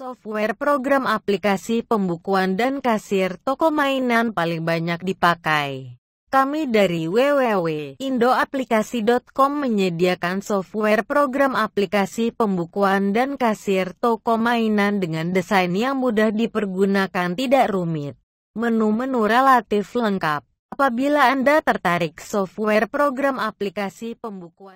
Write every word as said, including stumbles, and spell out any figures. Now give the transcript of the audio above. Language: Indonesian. Software program aplikasi pembukuan dan kasir toko mainan paling banyak dipakai. Kami dari w w w titik indoaplikasi titik com menyediakan software program aplikasi pembukuan dan kasir toko mainan dengan desain yang mudah dipergunakan, tidak rumit. Menu-menu relatif lengkap. Apabila Anda tertarik software program aplikasi pembukuan